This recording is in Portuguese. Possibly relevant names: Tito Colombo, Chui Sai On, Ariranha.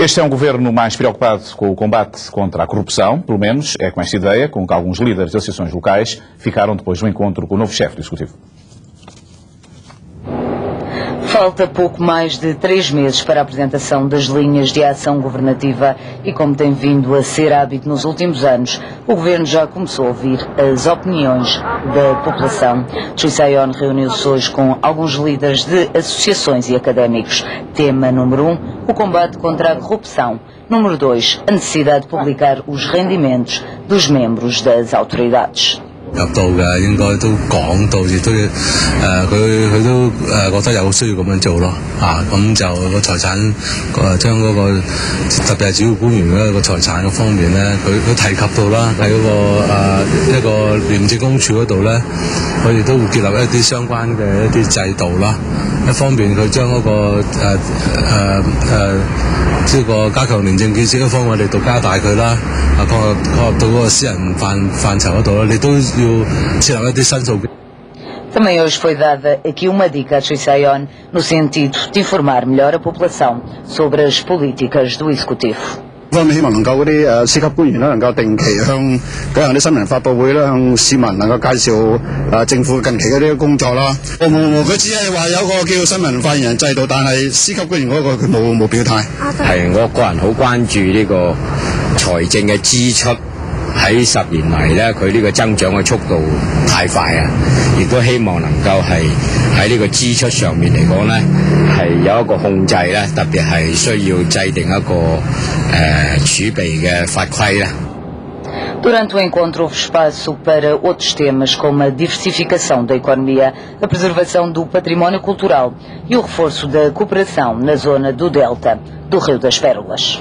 Este é um governo mais preocupado com o combate contra a corrupção, pelo menos é com esta ideia, com que alguns líderes de associações locais ficaram depois do encontro com o novo chefe do Executivo. Falta pouco mais de 3 meses para a apresentação das linhas de ação governativa e, como tem vindo a ser hábito nos últimos anos, o Governo já começou a ouvir as opiniões da população. Chui Sai On reuniu-se hoje com alguns líderes de associações e académicos. Tema número 1, o combate contra a corrupção. Número 2, a necessidade de publicar os rendimentos dos membros das autoridades. Também hoje foi dada aqui uma dica a Chui Sai On no sentido de informar melhor a população sobre as políticas do Executivo. Durante o encontro houve espaço para outros temas como a diversificação da economia, a preservação do património cultural e o reforço da cooperação na zona do Delta do Rio das Pérolas.